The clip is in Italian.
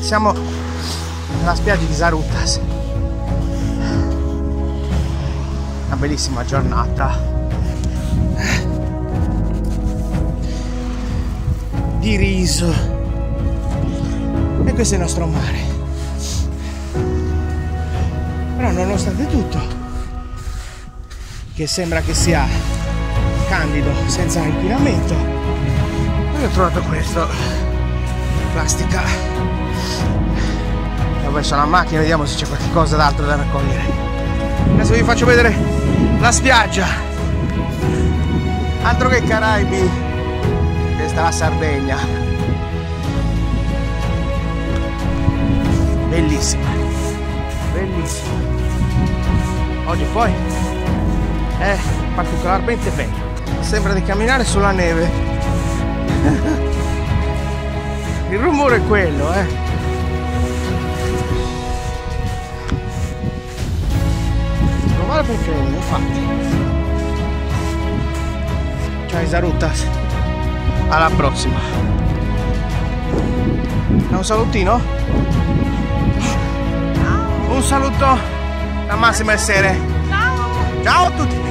Siamo nella spiaggia di Is Arutas. Una bellissima giornata di riso. E questo è il nostro mare. Però nonostante tutto, che sembra che sia candido, senza inquinamento, io ho trovato questo plastica. Ho messo la macchina, vediamo se c'è qualcosa d'altro da raccogliere. Adesso vi faccio vedere la spiaggia, altro che i Caraibi, questa è la Sardegna, bellissima, bellissima. Oggi poi è particolarmente bello, sembra di camminare sulla neve. Il rumore è quello, perché infatti ciao Is Arutas, alla prossima. Un salutino, un saluto da Massimo Essere, ciao a tutti.